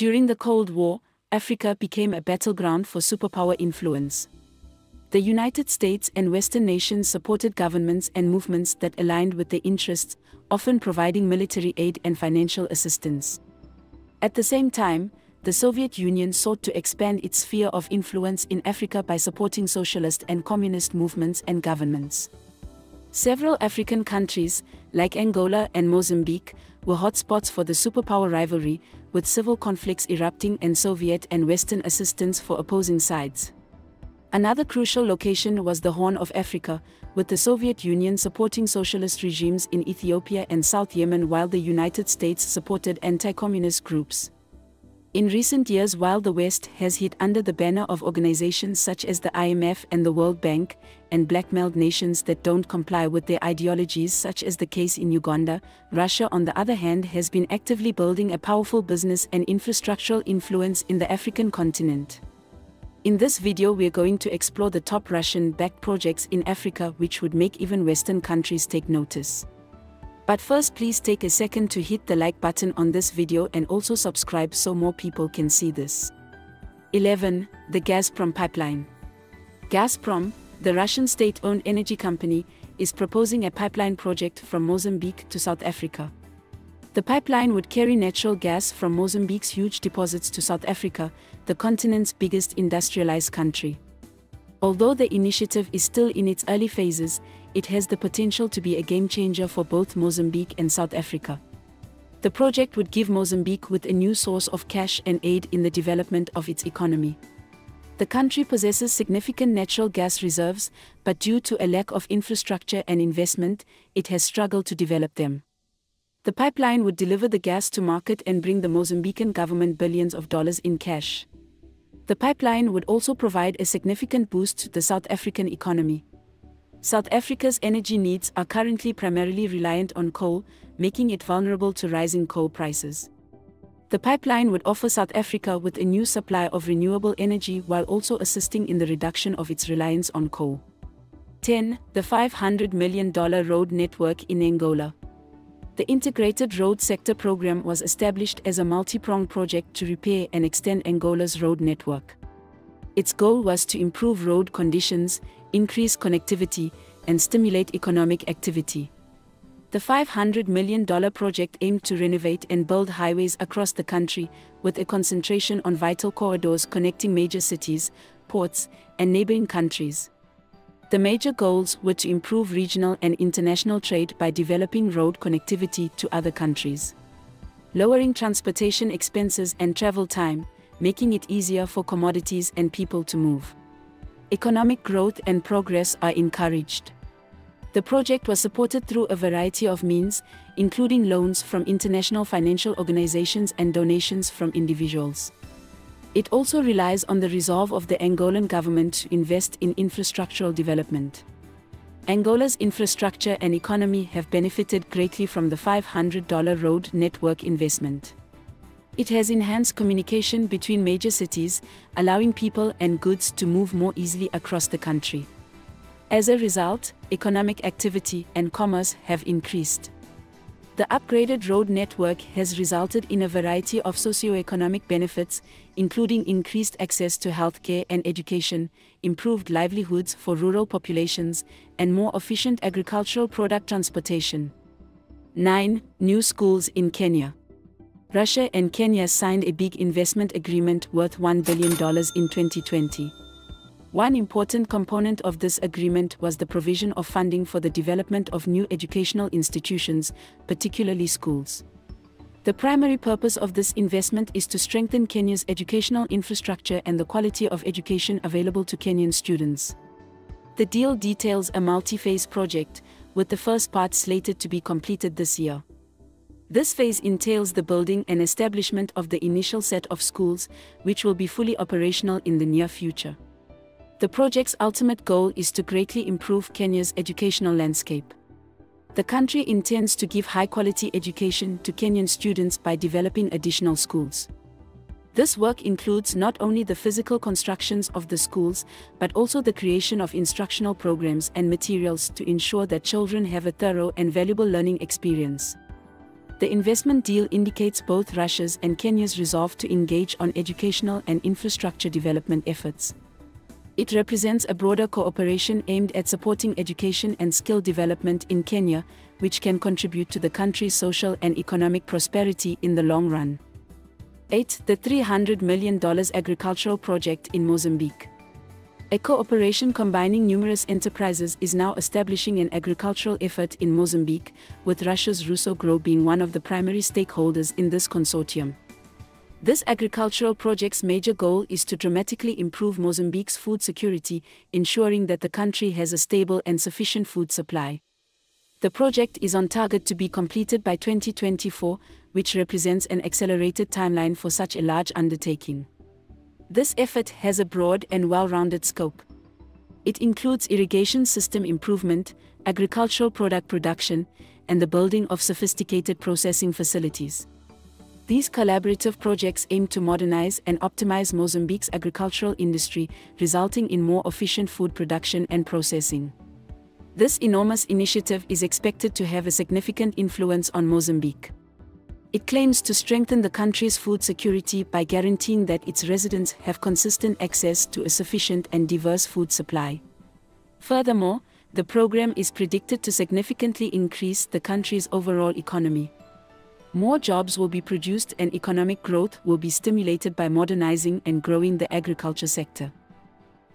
During the Cold War, Africa became a battleground for superpower influence. The United States and Western nations supported governments and movements that aligned with their interests, often providing military aid and financial assistance. At the same time, the Soviet Union sought to expand its sphere of influence in Africa by supporting socialist and communist movements and governments. Several African countries, like Angola and Mozambique, were hotspots for the superpower rivalry, with civil conflicts erupting and Soviet and Western assistance for opposing sides. Another crucial location was the Horn of Africa, with the Soviet Union supporting socialist regimes in Ethiopia and South Yemen while the United States supported anti-communist groups. In recent years, while the West has hid under the banner of organizations such as the IMF and the World Bank, and blackmailed nations that don't comply with their ideologies, such as the case in Uganda, Russia on the other hand has been actively building a powerful business and infrastructural influence in the African continent. In this video we are going to explore the top Russian-backed projects in Africa which would make even Western countries take notice. But first, please take a second to hit the like button on this video and also subscribe so more people can see this. 11. The Gazprom pipeline. Gazprom, the Russian state-owned energy company, is proposing a pipeline project from Mozambique to South Africa. The pipeline would carry natural gas from Mozambique's huge deposits to South Africa, the continent's biggest industrialized country. Although the initiative is still in its early phases, it has the potential to be a game-changer for both Mozambique and South Africa. The project would give Mozambique with a new source of cash and aid in the development of its economy. The country possesses significant natural gas reserves, but due to a lack of infrastructure and investment, it has struggled to develop them. The pipeline would deliver the gas to market and bring the Mozambican government billions of dollars in cash. The pipeline would also provide a significant boost to the South African economy. South Africa's energy needs are currently primarily reliant on coal, making it vulnerable to rising coal prices. The pipeline would offer South Africa with a new supply of renewable energy while also assisting in the reduction of its reliance on coal. 10. The $500 million road network in Angola. The Integrated Road Sector Program was established as a multi-pronged project to repair and extend Angola's road network. Its goal was to improve road conditions, increase connectivity, and stimulate economic activity. The $500 million project aimed to renovate and build highways across the country, with a concentration on vital corridors connecting major cities, ports, and neighboring countries. The major goals were to improve regional and international trade by developing road connectivity to other countries, lowering transportation expenses and travel time, making it easier for commodities and people to move. Economic growth and progress are encouraged. The project was supported through a variety of means, including loans from international financial organizations and donations from individuals. It also relies on the resolve of the Angolan government to invest in infrastructural development. Angola's infrastructure and economy have benefited greatly from the $500 road network investment. It has enhanced communication between major cities, allowing people and goods to move more easily across the country. As a result, economic activity and commerce have increased. The upgraded road network has resulted in a variety of socio-economic benefits, including increased access to healthcare and education, improved livelihoods for rural populations, and more efficient agricultural product transportation. 9. New schools in Kenya. Russia and Kenya signed a big investment agreement worth $1 billion in 2020. One important component of this agreement was the provision of funding for the development of new educational institutions, particularly schools. The primary purpose of this investment is to strengthen Kenya's educational infrastructure and the quality of education available to Kenyan students. The deal details a multi-phase project, with the first part slated to be completed this year. This phase entails the building and establishment of the initial set of schools, which will be fully operational in the near future. The project's ultimate goal is to greatly improve Kenya's educational landscape. The country intends to give high-quality education to Kenyan students by developing additional schools. This work includes not only the physical constructions of the schools, but also the creation of instructional programs and materials to ensure that children have a thorough and valuable learning experience. The investment deal indicates both Russia's and Kenya's resolve to engage on educational and infrastructure development efforts. It represents a broader cooperation aimed at supporting education and skill development in Kenya, which can contribute to the country's social and economic prosperity in the long run. 8. The $300 million agricultural project in Mozambique. A cooperation combining numerous enterprises is now establishing an agricultural effort in Mozambique, with Russia's RusAgro being one of the primary stakeholders in this consortium. This agricultural project's major goal is to dramatically improve Mozambique's food security, ensuring that the country has a stable and sufficient food supply. The project is on target to be completed by 2024, which represents an accelerated timeline for such a large undertaking. This effort has a broad and well-rounded scope. It includes irrigation system improvement, agricultural product production, and the building of sophisticated processing facilities. These collaborative projects aim to modernize and optimize Mozambique's agricultural industry, resulting in more efficient food production and processing. This enormous initiative is expected to have a significant influence on Mozambique. It claims to strengthen the country's food security by guaranteeing that its residents have consistent access to a sufficient and diverse food supply. Furthermore, the program is predicted to significantly increase the country's overall economy. More jobs will be produced and economic growth will be stimulated by modernizing and growing the agriculture sector.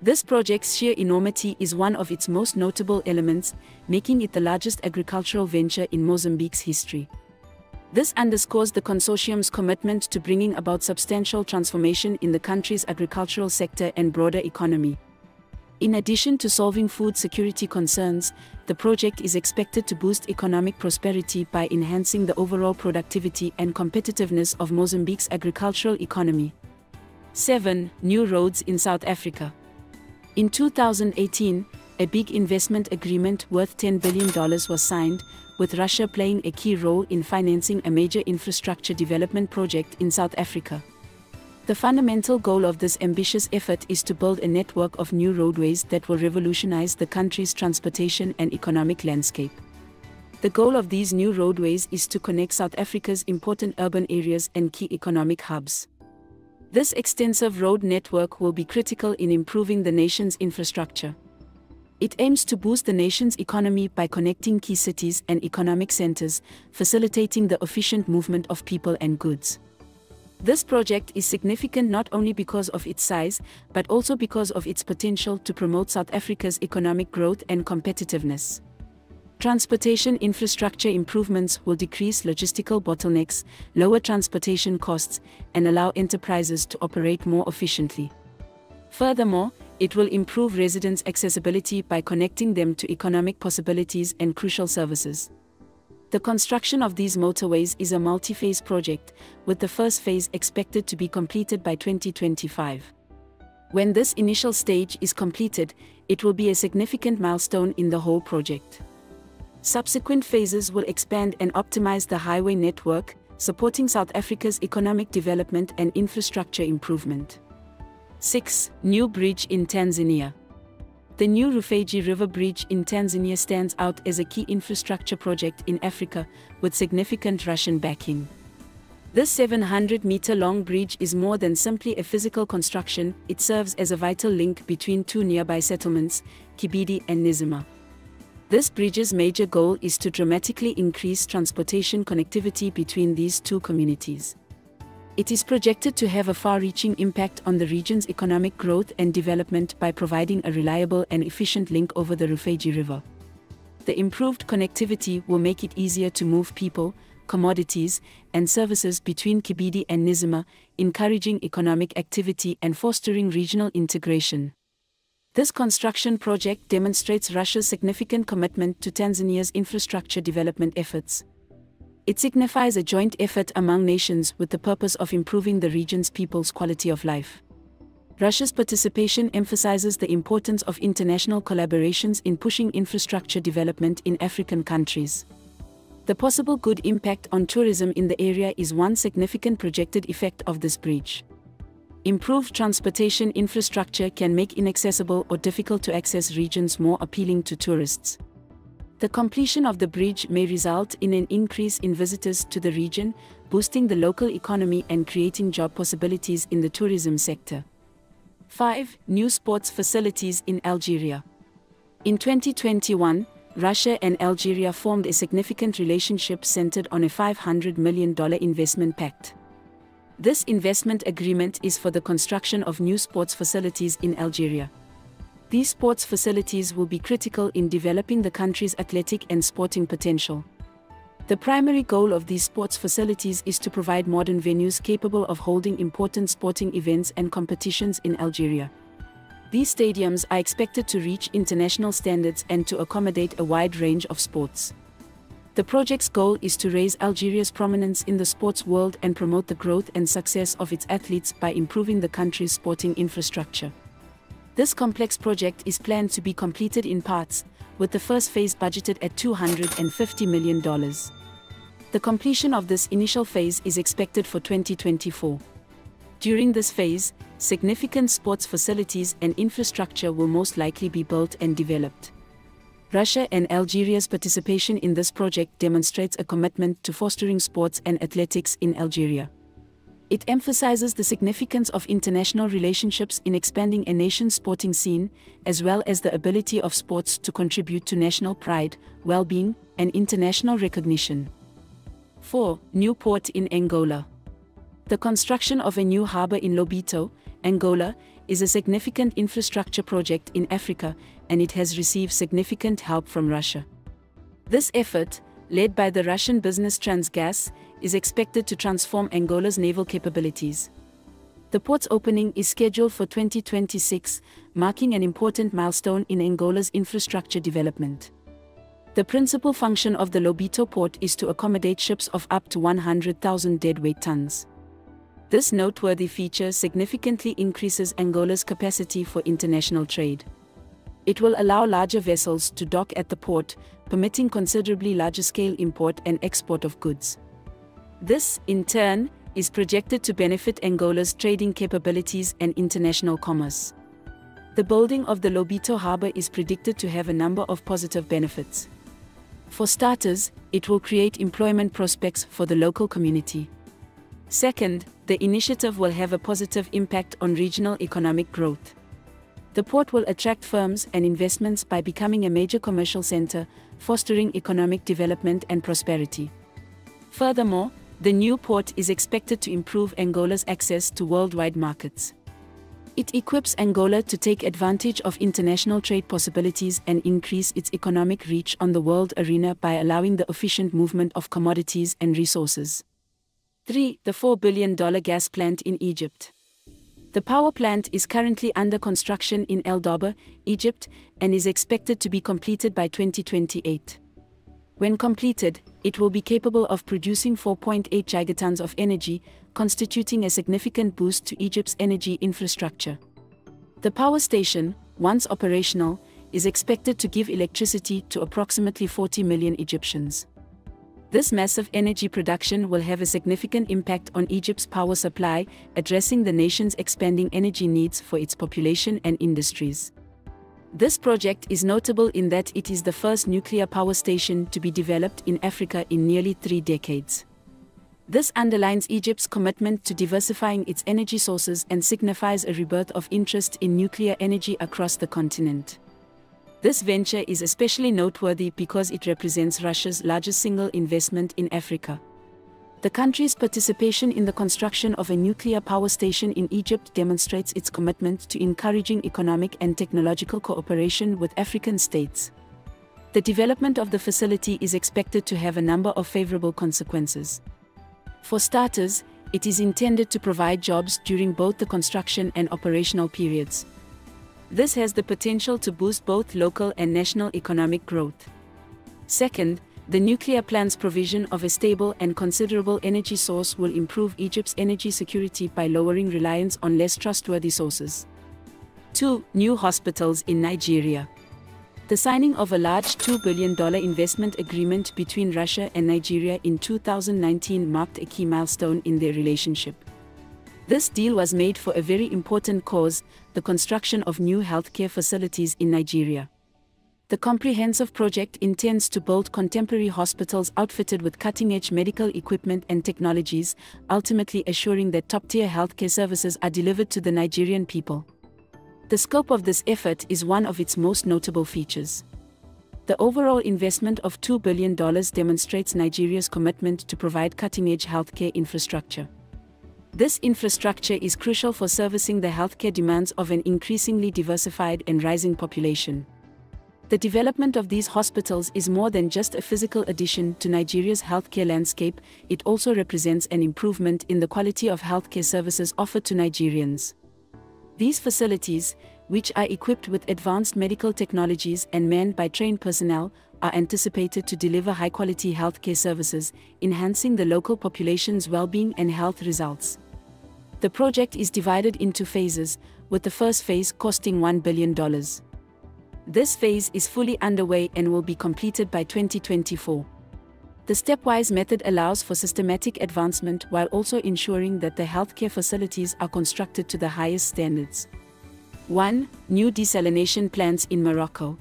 This project's sheer enormity is one of its most notable elements, making it the largest agricultural venture in Mozambique's history. This underscores the consortium's commitment to bringing about substantial transformation in the country's agricultural sector and broader economy. In addition to solving food security concerns, the project is expected to boost economic prosperity by enhancing the overall productivity and competitiveness of Mozambique's agricultural economy. 7. New roads in South Africa. In 2018, a big investment agreement worth $10 billion was signed, with Russia playing a key role in financing a major infrastructure development project in South Africa. The fundamental goal of this ambitious effort is to build a network of new roadways that will revolutionize the country's transportation and economic landscape. The goal of these new roadways is to connect South Africa's important urban areas and key economic hubs. This extensive road network will be critical in improving the nation's infrastructure. It aims to boost the nation's economy by connecting key cities and economic centers, facilitating the efficient movement of people and goods. This project is significant not only because of its size, but also because of its potential to promote South Africa's economic growth and competitiveness. Transportation infrastructure improvements will decrease logistical bottlenecks, lower transportation costs, and allow enterprises to operate more efficiently. Furthermore, it will improve residents' accessibility by connecting them to economic possibilities and crucial services. The construction of these motorways is a multi-phase project, with the first phase expected to be completed by 2025. When this initial stage is completed, it will be a significant milestone in the whole project. Subsequent phases will expand and optimize the highway network, supporting South Africa's economic development and infrastructure improvement. 6. New bridge in Tanzania. The new Rufiji River Bridge in Tanzania stands out as a key infrastructure project in Africa, with significant Russian backing. This 700-meter-long bridge is more than simply a physical construction, it serves as a vital link between two nearby settlements, Kibidi and Nizima. This bridge's major goal is to dramatically increase transportation connectivity between these two communities. It is projected to have a far-reaching impact on the region's economic growth and development by providing a reliable and efficient link over the Rufiji River. The improved connectivity will make it easier to move people, commodities, and services between Kibidi and Nizima, encouraging economic activity and fostering regional integration. This construction project demonstrates Russia's significant commitment to Tanzania's infrastructure development efforts. It signifies a joint effort among nations with the purpose of improving the region's people's quality of life. Russia's participation emphasizes the importance of international collaborations in pushing infrastructure development in African countries. The possible good impact on tourism in the area is one significant projected effect of this bridge. Improved transportation infrastructure can make inaccessible or difficult to access regions more appealing to tourists. The completion of the bridge may result in an increase in visitors to the region, boosting the local economy and creating job possibilities in the tourism sector. 5. New sports facilities in Algeria. In 2021, Russia and Algeria formed a significant relationship centered on a $500 million investment pact. This investment agreement is for the construction of new sports facilities in Algeria. These sports facilities will be critical in developing the country's athletic and sporting potential. The primary goal of these sports facilities is to provide modern venues capable of holding important sporting events and competitions in Algeria. These stadiums are expected to reach international standards and to accommodate a wide range of sports. The project's goal is to raise Algeria's prominence in the sports world and promote the growth and success of its athletes by improving the country's sporting infrastructure. This complex project is planned to be completed in parts, with the first phase budgeted at $250 million. The completion of this initial phase is expected for 2024. During this phase, significant sports facilities and infrastructure will most likely be built and developed. Russia and Algeria's participation in this project demonstrates a commitment to fostering sports and athletics in Algeria. It emphasizes the significance of international relationships in expanding a nation's sporting scene, as well as the ability of sports to contribute to national pride, well-being, and international recognition. 4. New port in Angola. The construction of a new harbor in Lobito, Angola, is a significant infrastructure project in Africa, and it has received significant help from Russia. This effort, led by the Russian business Transgas, is expected to transform Angola's naval capabilities. The port's opening is scheduled for 2026, marking an important milestone in Angola's infrastructure development. The principal function of the Lobito port is to accommodate ships of up to 100,000 deadweight tons. This noteworthy feature significantly increases Angola's capacity for international trade. It will allow larger vessels to dock at the port, permitting considerably larger-scale import and export of goods. This, in turn, is projected to benefit Angola's trading capabilities and international commerce. The building of the Lobito Harbour is predicted to have a number of positive benefits. For starters, it will create employment prospects for the local community. Second, the initiative will have a positive impact on regional economic growth. The port will attract firms and investments by becoming a major commercial centre, fostering economic development and prosperity. Furthermore, the new port is expected to improve Angola's access to worldwide markets. It equips Angola to take advantage of international trade possibilities and increase its economic reach on the world arena by allowing the efficient movement of commodities and resources. 3. The $4 billion gas plant in Egypt. The power plant is currently under construction in El Daba, Egypt, and is expected to be completed by 2028. When completed, it will be capable of producing 4.8 gigatons of energy, constituting a significant boost to Egypt's energy infrastructure. The power station, once operational, is expected to give electricity to approximately 40 million Egyptians. This massive energy production will have a significant impact on Egypt's power supply, addressing the nation's expanding energy needs for its population and industries. This project is notable in that it is the first nuclear power station to be developed in Africa in nearly 3 decades. This underlines Egypt's commitment to diversifying its energy sources and signifies a rebirth of interest in nuclear energy across the continent. This venture is especially noteworthy because it represents Russia's largest single investment in Africa. The country's participation in the construction of a nuclear power station in Egypt demonstrates its commitment to encouraging economic and technological cooperation with African states. The development of the facility is expected to have a number of favorable consequences. For starters, it is intended to provide jobs during both the construction and operational periods. This has the potential to boost both local and national economic growth. Second, the nuclear plant's provision of a stable and considerable energy source will improve Egypt's energy security by lowering reliance on less trustworthy sources. 2. New hospitals in Nigeria. The signing of a large $2 billion investment agreement between Russia and Nigeria in 2019 marked a key milestone in their relationship. This deal was made for a very important cause, the construction of new healthcare facilities in Nigeria. The comprehensive project intends to build contemporary hospitals outfitted with cutting-edge medical equipment and technologies, ultimately assuring that top-tier healthcare services are delivered to the Nigerian people. The scope of this effort is one of its most notable features. The overall investment of $2 billion demonstrates Nigeria's commitment to provide cutting-edge healthcare infrastructure. This infrastructure is crucial for servicing the healthcare demands of an increasingly diversified and rising population. The development of these hospitals is more than just a physical addition to Nigeria's healthcare landscape, it also represents an improvement in the quality of healthcare services offered to Nigerians. These facilities, which are equipped with advanced medical technologies and manned by trained personnel, are anticipated to deliver high-quality healthcare services, enhancing the local population's well-being and health results. The project is divided into phases, with the first phase costing $1 billion. This phase is fully underway and will be completed by 2024. The stepwise method allows for systematic advancement while also ensuring that the healthcare facilities are constructed to the highest standards. 1. New desalination plants in Morocco.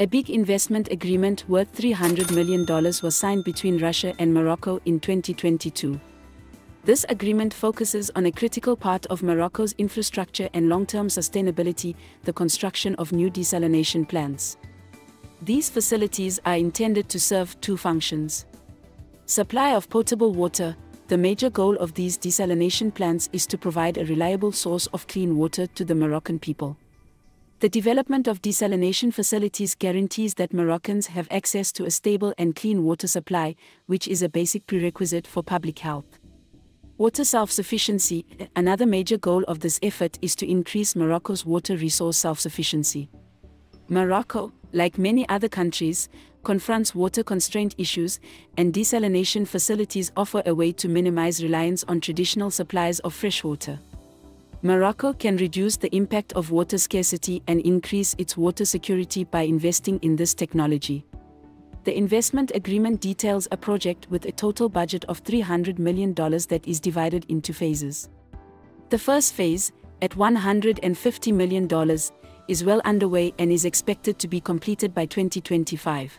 A big investment agreement worth $300 million was signed between Russia and Morocco in 2022. This agreement focuses on a critical part of Morocco's infrastructure and long-term sustainability, the construction of new desalination plants. These facilities are intended to serve two functions. Supply of potable water. The major goal of these desalination plants is to provide a reliable source of clean water to the Moroccan people. The development of desalination facilities guarantees that Moroccans have access to a stable and clean water supply, which is a basic prerequisite for public health. Water self-sufficiency. Another major goal of this effort is to increase Morocco's water resource self-sufficiency. Morocco, like many other countries, confronts water constraint issues, and desalination facilities offer a way to minimize reliance on traditional supplies of fresh water. Morocco can reduce the impact of water scarcity and increase its water security by investing in this technology. The investment agreement details a project with a total budget of $300 million that is divided into phases. The first phase, at $150 million, is well underway and is expected to be completed by 2025.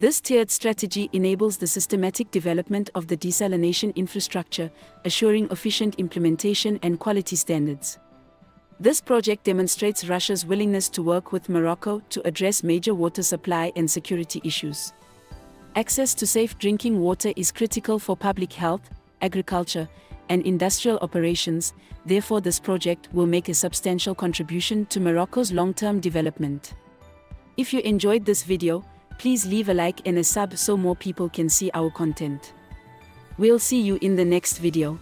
This tiered strategy enables the systematic development of the desalination infrastructure, assuring efficient implementation and quality standards. This project demonstrates Russia's willingness to work with Morocco to address major water supply and security issues. Access to safe drinking water is critical for public health, agriculture, and industrial operations, therefore this project will make a substantial contribution to Morocco's long-term development. If you enjoyed this video, please leave a like and a sub so more people can see our content. We'll see you in the next video.